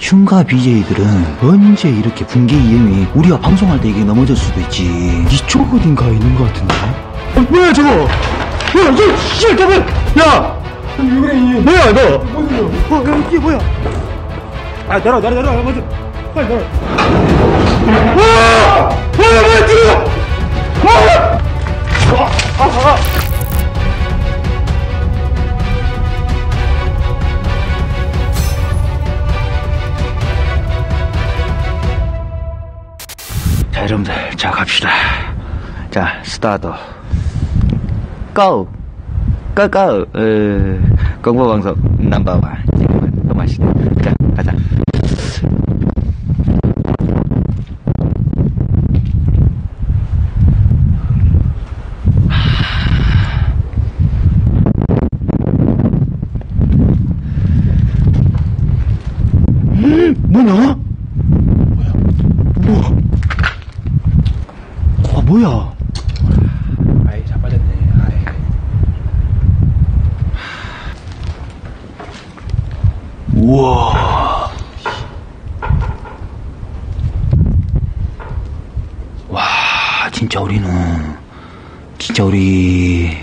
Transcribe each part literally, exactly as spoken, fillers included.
흉가 비제이들은 언제 이렇게 붕괴 이엠이 우리가 방송할 때 이게 넘어질 수도 있지. 이쪽 어딘가 있는 것 같은데? 어, 뭐야 저거? 야 너 씨발 개발! 야! 왜 그래 이 뭐야 너? 어, 야, 이게 뭐야? 아 내려 내려 내려 먼저 빨리 내려. 와! 와! 뭐야 들어! 와! 아! 아! 아! 자, 여러분들, 자, 갑시다. 자, 스타트. 고! 고, 고! 공포방송, 넘버원. 지금은 또 마시네. 자, 가자. 음, 뭐냐? 뭐야? 아이, 자빠졌네. 아이. 우와. 와, 진짜 우리는, 진짜 우리,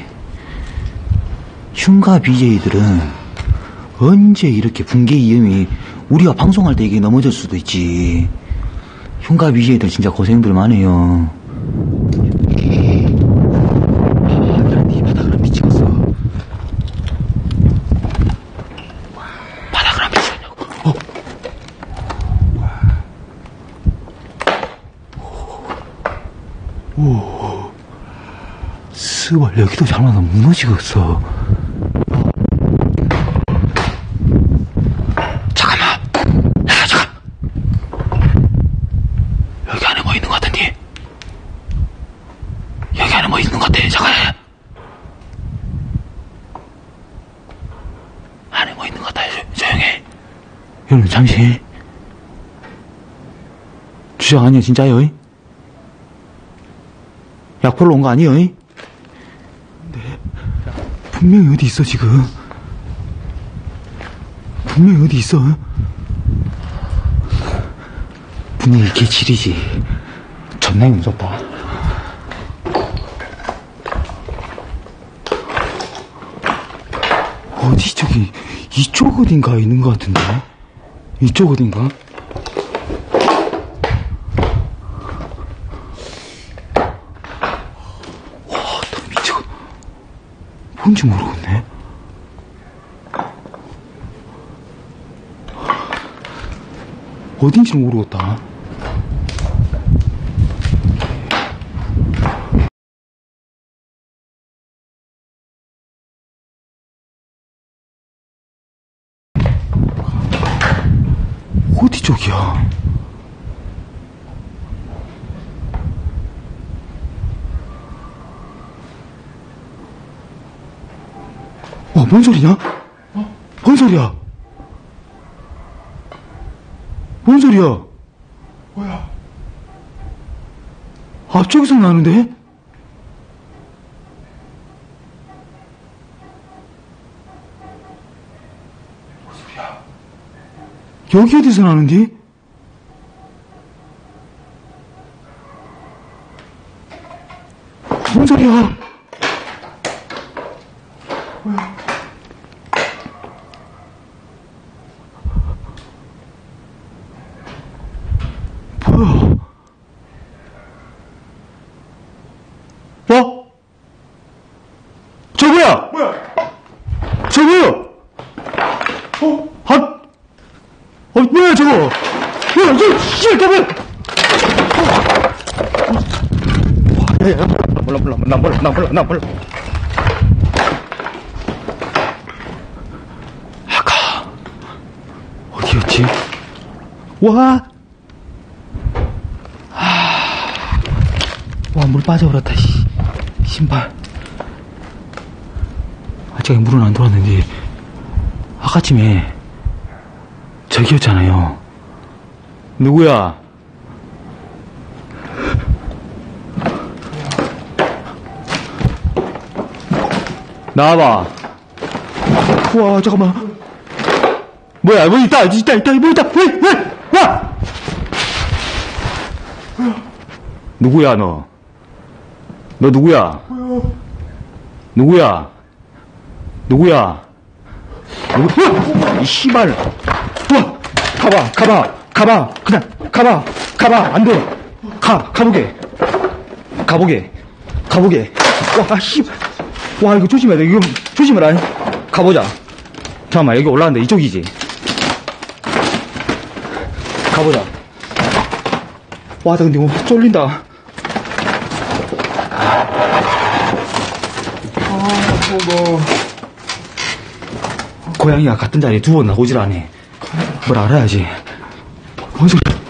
흉가 비제이들은 언제 이렇게 붕괴 이엠이 우리가 방송할 때 이게 넘어질 수도 있지. 흉가 비제이들 진짜 고생들 많아요. 오, 스발, 여기도 잘못하면 무너지겠어. 잠깐만. 야, 잠깐. 여기 안에 뭐 있는 것 같은데? 여기 안에 뭐 있는 것 같아. 잠깐. 안에 뭐 있는 것 같아. 조용해. 여러분, 잠시. 주작 아니야, 진짜요? 약볼로 온 거 아니에요? 네. 분명히 어디 있어, 지금. 분명히 어디 있어. 분명히 개질이지. 존나 무섭다. 어디, 저기, 이쪽 어딘가 있는 것 같은데? 이쪽 어딘가? 뭔지 모르겠네. 어딘지는 모르겠다. 어디 쪽이야? 와, 뭔 소리냐? 어? 뭔 소리야? 뭔 소리야? 뭐야? 앞쪽에서 나는데? 뭔 소리야? 여기 어디서 나는데? 뭔 소리야? 뭐야? 뭐? 저 뭐야? 뭐야? 저 뭐야? 어? 아, 어 뭐야 저거? 야, 저 씨, 저거! 야, 야, 몰라, 몰라, 나 몰라, 나 몰라, 나 몰라. 아까 어디였지? 와. 와, 물 빠져버렸다, 씨. 신발. 아, 제가 물은 안 돌았는데, 아까쯤에, 저기였잖아요. 누구야? 나와봐. 우와, 잠깐만. 뭐야, 뭐 있다, 있다, 있다, 뭐 있다, 왜, 왜, 와! 누구야, 너? 너 누구야? 누구야? 누구야? 누구? 이 씨발! 와! 가봐, 가봐, 가봐, 그냥, 가봐, 가봐, 안 돼! 가, 가보게! 가보게! 가보게! 와, 씨발! 와, 이거 조심해야 돼, 이거 조심해라! 가보자! 잠깐만, 여기 올라왔는데 이쪽이지? 가보자! 와, 나 근데 너무 쫄린다! 뭐... 고양이가 같은 자리에 두 번 나오질 않아. 뭘 알아야지. 뭔 소리야?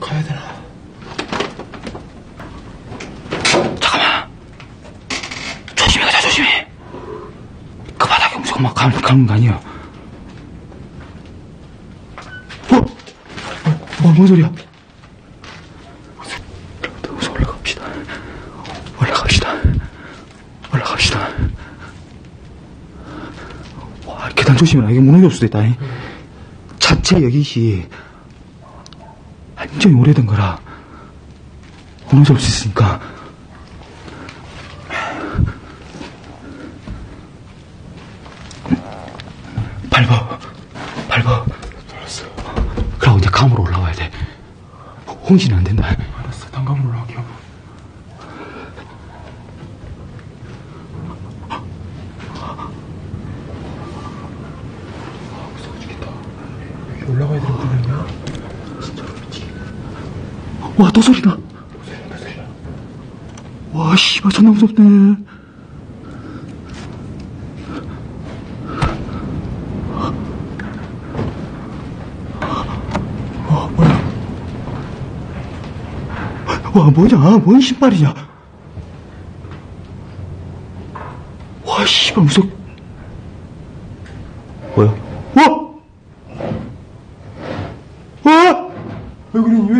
가야 되나? 잠깐만. 조심히 가자, 조심히. 그 바닥에 무조건 막 가는, 가는 거 아니야? 어? 어, 뭔 소리야? 조심해라. 이게 무너질 수도 있다. 응. 자체 여기시 완전히 오래된 거라 무너질 수 있으니까. 밟아. 밟아. 알았어. 그러고 이제 감으로 올라와야 돼. 홍신이 안 된다. 알았어. 단감으로 올라갈게. 올라가야 되는 분이었나? 진짜로 미치겠다. 와, 또 소리나. 또 소리나, 또 소리나. 와, 씨발, 존나 무섭네. 와, 뭐야. 와, 뭐냐? 뭔 신발이냐? 와, 씨발, 무섭. 뭐야? 와! 왜 그러니? 왜?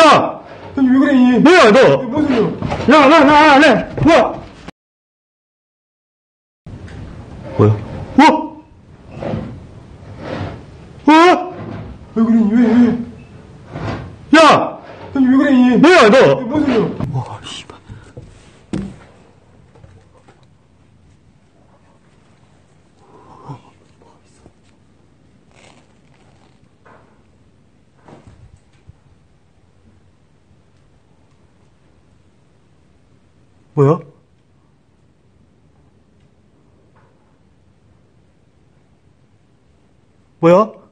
야! 아니 왜 그러니? 뭐야 너? 뭔 소리야? 야! 나! 나! 안 해! 뭐야? 뭐야? 어? 어? 왜 그러니? 왜? 야! 아니 왜 그러니? 뭐야 너? 뭔 소리야? 와 씨발. 뭐야? 뭐야? 뭐야?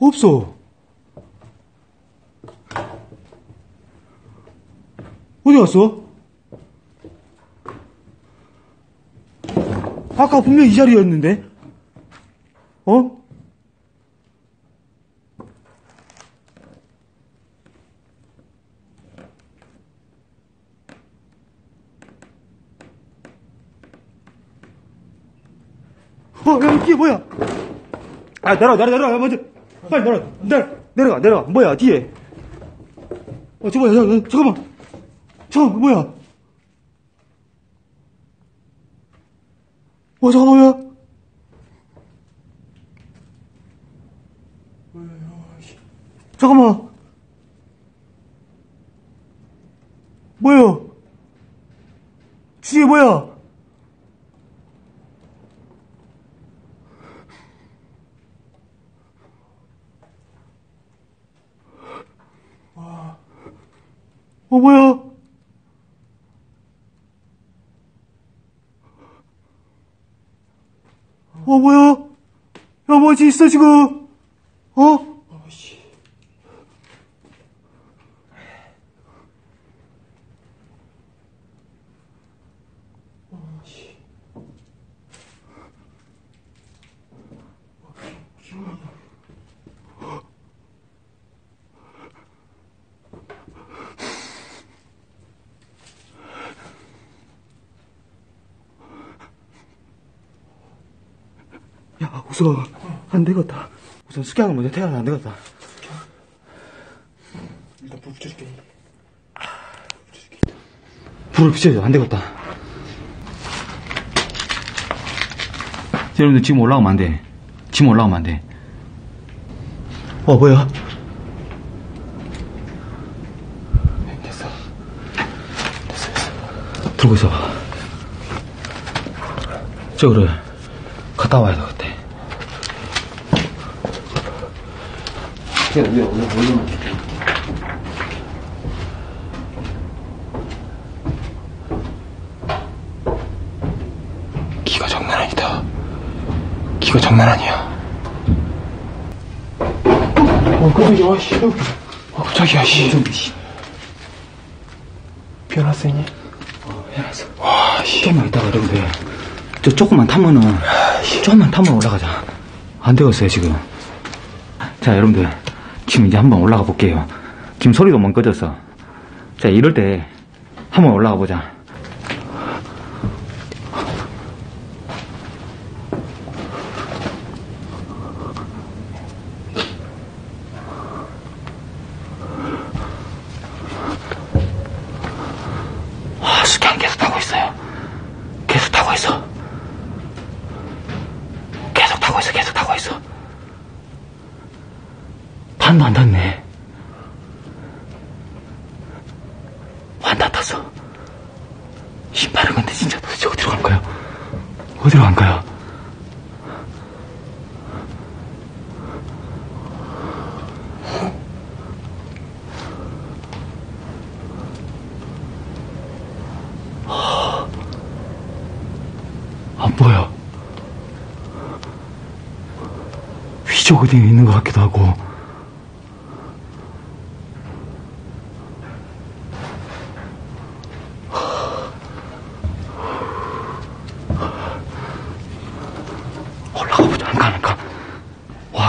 없어. 어디 갔어? 아까 분명 이 자리였는데? 어? 어, 야, 이게 뭐야? 아, 내려와, 내려와, 내려와, 먼저. 빨리 내려가, 내려가, 내려가, 내려가. 뭐야, 뒤에. 어, 저거, 야, 야, 잠깐만. 저, 뭐야. 어, 잠깐만, 야. 잠깐만. 뭐야. 뒤에 뭐야. 어, 뭐야? 어, 뭐야? 야, 뭐지 있어, 지금? 어? 어, 씨. 어, 씨. 어, 야, 우선 안 되겠다. 우선 숙양을 먼저 태어나면 안 되겠다. 일단 불 붙여줄게. 붙여줄게. 불을 붙여야 돼. 안 되겠다. 여러분들 지금 올라오면 안 돼. 지금 올라오면 안 돼. 어, 뭐야? 됐어. 됐어, 됐어. 들고 있어봐. 저거를 갔다 와야 돼. 야, 야, 야, 야. 기가 장난 아니다. 기가 장난 아니야. 어, 깜짝이야, 어, 씨. 어, 깜짝이야, 씨. 피어났어, 이니? 어, 피어났어. 와, 씨. 조금만 있다가, 여러분들. 저 조금만 타면은, 조금만 타면 올라가자. 안 되겠어요, 지금. 자, 여러분들. 지금 이제 한번 올라가 볼게요. 지금 소리도 못 꺼졌어. 자, 이럴 때 한번 올라가 보자. 와, 숙양 계속 타고 있어요. 계속 타고 있어. 계속 타고 있어. 계속 타고 있어. 반도 안 탔네. 반도 안 탔어. 힘 빠른 건데 진짜 도대체 어디로 간 거야? 어디로 간 거야? 안 보여. 위쪽 어디에 있는 것 같기도 하고.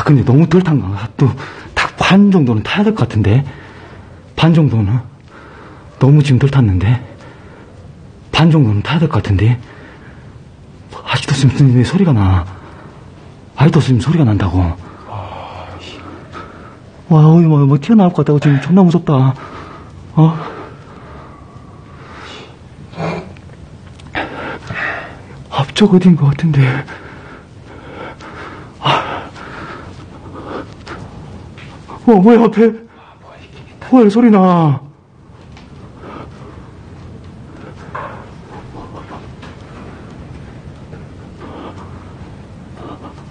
근데 너무 덜 탄 건가? 또 딱 반 정도는 타야 될 것 같은데? 반 정도는? 너무 지금 덜 탔는데? 반 정도는 타야 될 것 같은데? 아직도 지금 소리가 나. 아직도 지금 소리가 난다고. 와, 어이, 뭐, 뭐 튀어나올 것 같다고 지금 존나 무섭다. 어? 앞쪽 어디인 것 같은데? 어, 뭐야, 앞에? 뭐야, 소리 나.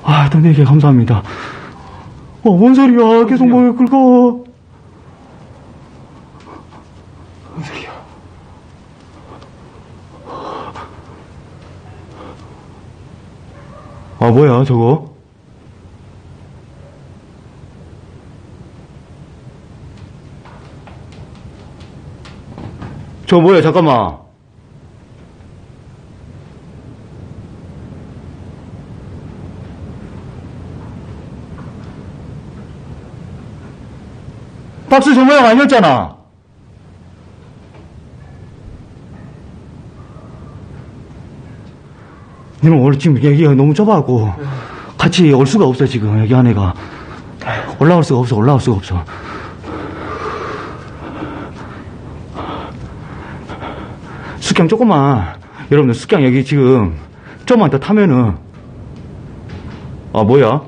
아, 일단 얘기 감사합니다. 어, 뭔 소리야? 계속 뭘 긁어. 뭔 소리야? 아, 뭐야, 저거? 저 뭐야, 잠깐만. 박스 저 모양 아니었잖아. 니는 원래 지금 얘기가 너무 좁아갖고 같이 올 수가 없어. 지금 여기 한 애가 올라올 수가 없어. 올라올 수가 없어. 숙양 조금만, 여러분들 숙양 여기 지금 좀만 더 타면은. 아, 뭐야?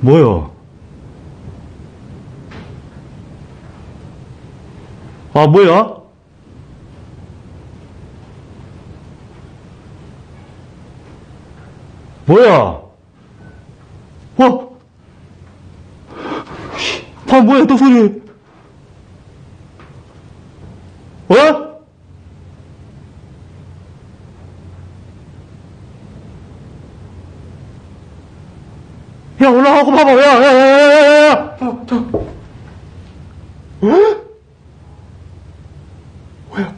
뭐야? 아, 뭐야? 뭐야? 어? 아, 뭐야 또 소리? 어? 야, 올라가고 봐봐. 야, 야, 야, 야, 야, 야. 어, 저. 어? 뭐야?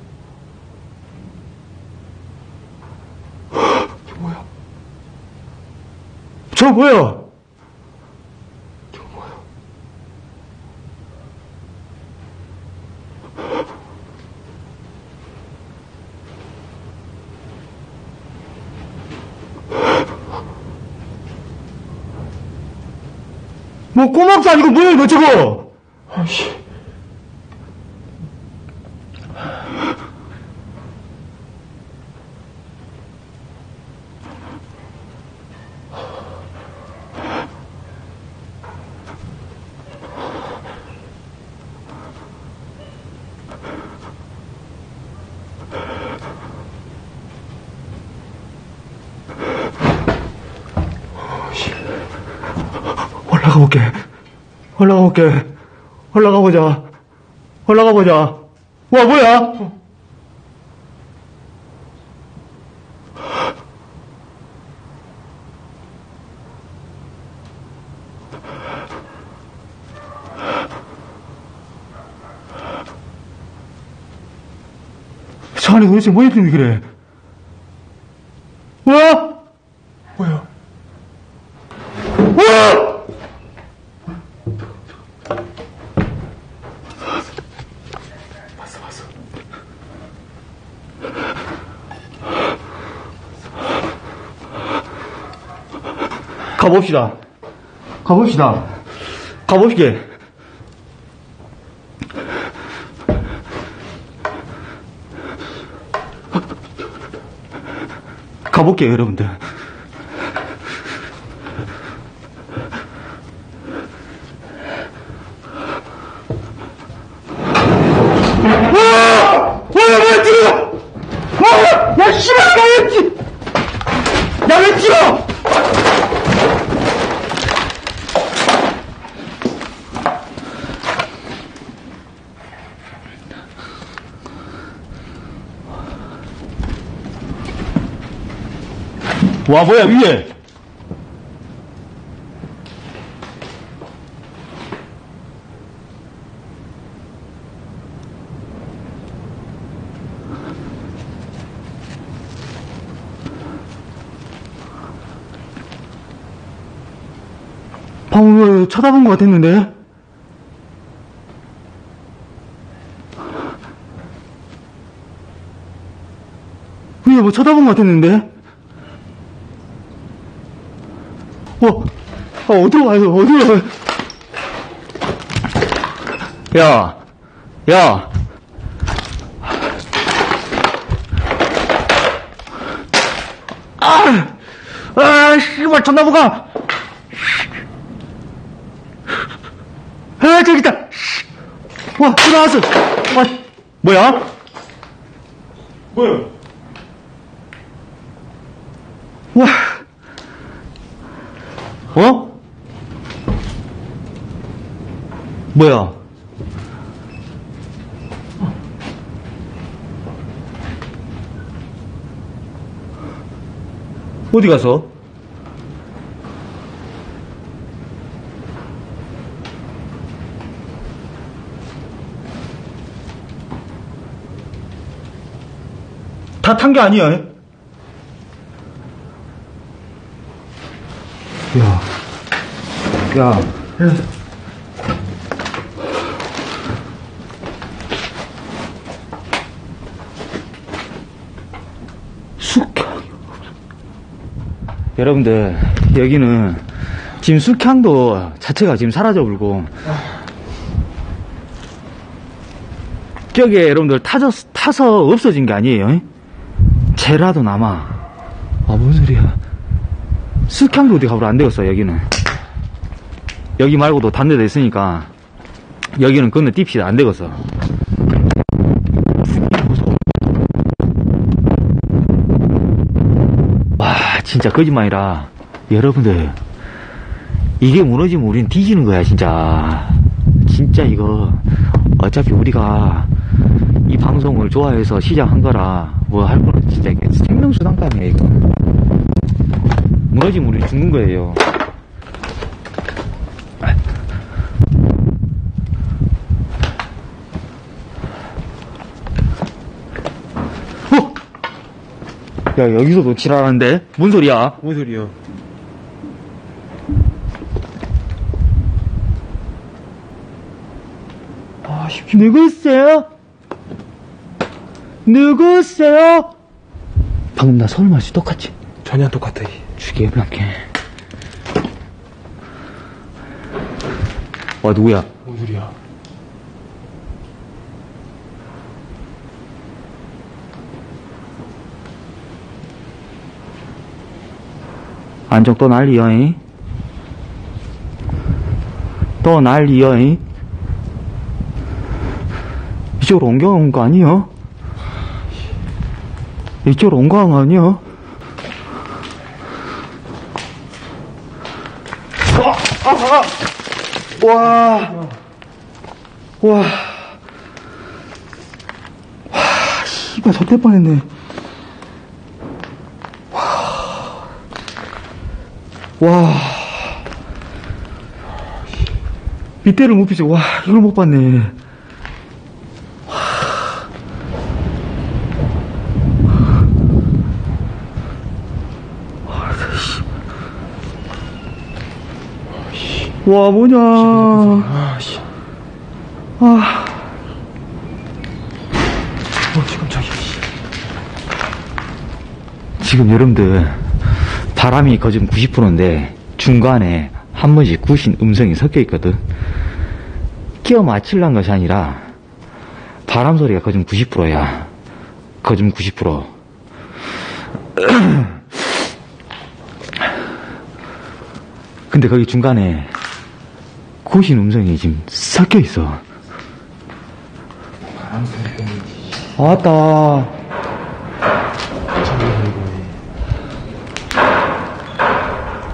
저 뭐야? 저 뭐야? 뭐 꼬막도 아니고 뭐야 이거 저거. 아이씨. 올라가볼게. 올라가볼게. 올라가보자. 올라가보자. 와, 뭐야? 저 안에 도대체 뭐 있길래 그래? 뭐야? 뭐야? 뭐야? 가봅시다. 가봅시다. 가봅시게. 가볼게요, 여러분들. 와, 뭐야, 위에! 방금 쳐다본 것 같았는데? 위에 뭐 쳐다본 것 같았는데? 어, 아, 어디로 가요, 어디로 가요? 야, 야. 아, 아, 씨발, 전나무가. 아, 저기 있다. 와, 들어왔어. 와, 뭐야? 뭐야? 와. 어? 뭐야? 어디 가서? 다 탄 게 아니야. 야, 야, 숙향. 여러분들, 여기는 지금 숙향도 자체가 지금 사라져버리고, 격에 여러분들 타서, 타서 없어진 게 아니에요. 제라도 남아. 아, 뭔 소리야. 숙향도 어디 가보라 안 되겠어, 여기는. 여기 말고도 다른 데도 있으니까, 여기는 건너 뛱시다, 안 되겠어. 와, 진짜 거짓말이라. 여러분들, 이게 무너지면 우린 뒤지는 거야, 진짜. 진짜 이거, 어차피 우리가 이 방송을 좋아해서 시작한 거라, 뭐 할 거는 진짜 이게 생명수단감이에요, 이거. 무너지면 우리 죽는 거예요. 어? 야, 여기서도 지랄하는데? 뭔 소리야? 뭔 소리야? 아, 누구세요? 누구세요? 방금 나 서울 말씨 똑같지? 전혀 똑같아. 죽여버릴게. 와, 누구야? 뭔 소리야? 안정 또 난리야, 잉? 또 난리야, 잉? 이쪽으로 옮겨온 거 아니야? 이쪽으로 옮겨온 거 아니야? 와, 와, 와, 씨발, 젖될 뻔했네. 와, 와, 밑대를 못 피지. 와, 이걸 못 봤네. 와, 와, 씨. 와, 뭐냐. 아, 씨. 아. 어, 지금 저기. 지금 여러분들, 바람이 거의 지금 구십 퍼센트인데, 중간에 한 번씩 구신 음성이 섞여 있거든. 끼어 맞추려는 것이 아니라, 바람 소리가 거의 지금 구십 퍼센트야. 거의 지금 구십 퍼센트. 근데 거기 중간에, 고신 음성이 지금 섞여 있어. 아, 왔다.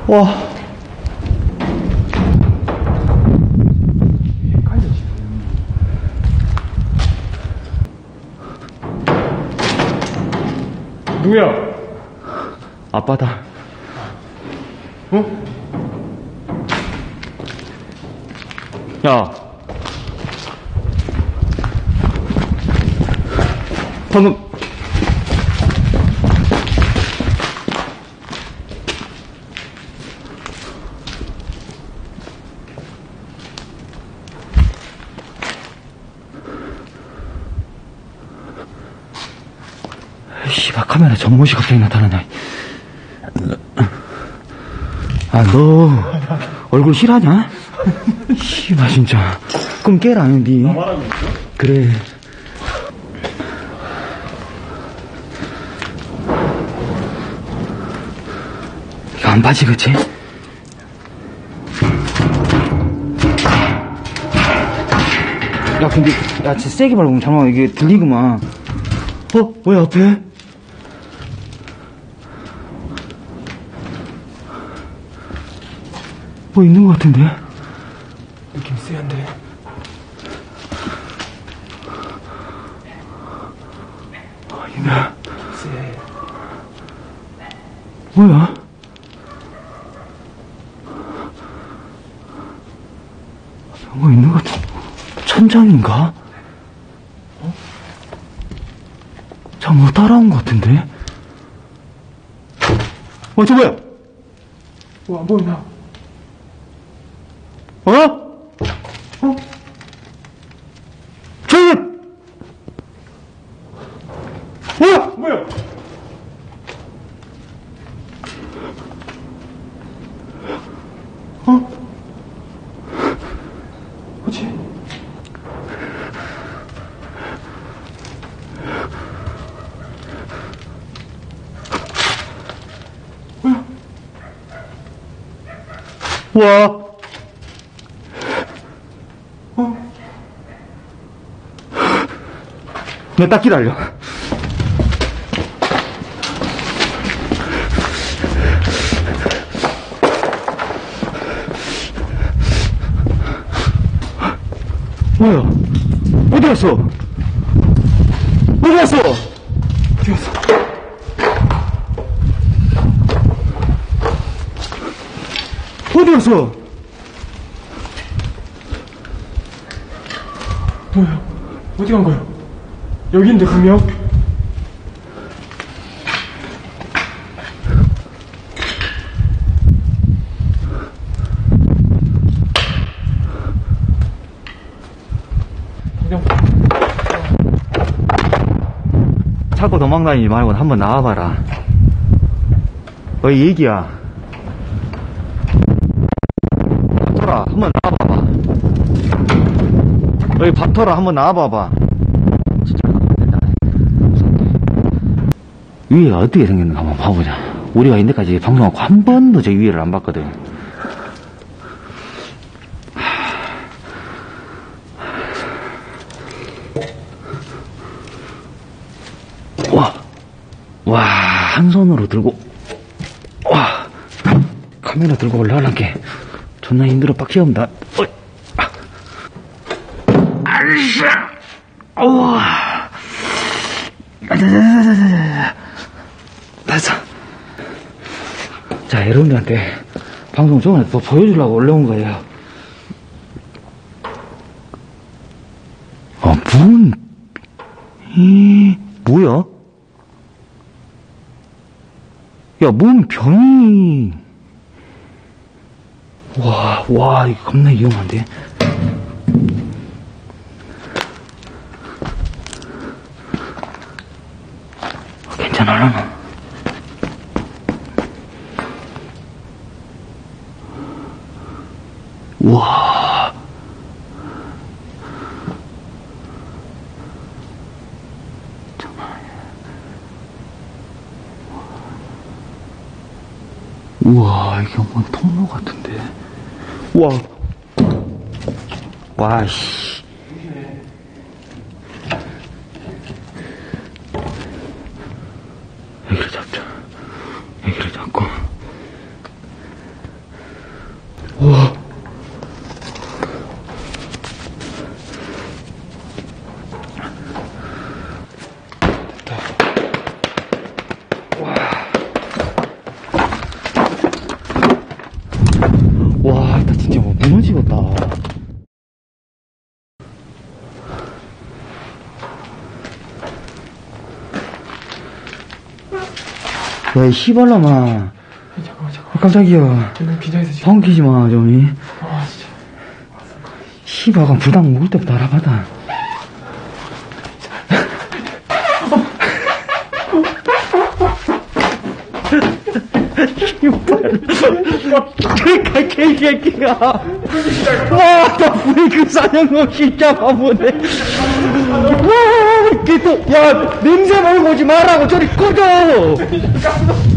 와. 누구야? 아빠다. 어? 야, 방금 씨발 카메라 전못이 갑자기 나타나냐. 아, 너 얼굴 실하냐? 씨발 진짜 그럼 깨라. 니 그래. 이거 안 빠지, 그치? 야, 근데 야 진짜 세게 밟으면 잠깐만 이게 들리구만. 어? 뭐야 앞에? 뭐 있는 것 같은데? 느낌 쎄한데. 아, 이나 쎄. 뭐야? 뭐 있는 것 같은. 천장인가? 어? 저 뭐 따라온 것 같은데? 어, 저 뭐야? 뭐 안 보이나? 어? 어? 저기! 뭐야! 뭐야! 어? 그치? 뭐야? 와! 너 딱 기다려. 뭐야? 어디 갔어? 어디 갔어? 어디 갔어? 어디 갔어? 뭐야? 어디 간 거야? 여기인데 분명? 자꾸 도망다니지 말고 한번 나와봐라. 어이 얘기야. 돌아, 한번 나와봐봐. 밥터로 한번 나와봐봐. 진짜 가면 된다. 위에가 어떻게 생겼는가 한번 봐보자. 우리가 이때까지 방송하고 한 번도 저 위에를 안 봤거든. 와, 와, 한 손으로 들고, 와, 카메라 들고 올라가는 게 존나 힘들어. 빡시험다. 아이씨야, 우와, 자자자자자자, 나자. 자, 여러분들한테 방송 저번에 또 보여주려고 올라온 거예요. 아, 문, 이, 뭐야? 야, 뭔 병이. 와, 와, 이거 겁나 위험한데? 괜찮아라. 와. 우와, 이게 뭔 통로 같은데. 우와. 와씨. 여기를 잡자. 여기를 잡고. 우와. 무너지겠다. 야, 이 씨발라마. 잠깐만, 잠깐만. 깜짝이야. 펑 끼지 마, 저기. 아, 진짜. 씨발가 부당 먹을 때부터 알아봐다. 그러니까 개새끼가. 와, 나 브레이크 사냥놈 진짜 바보네. 와, 이렇게 또, 야, 냄새 먹고 오지 말라고 저리 꺼져.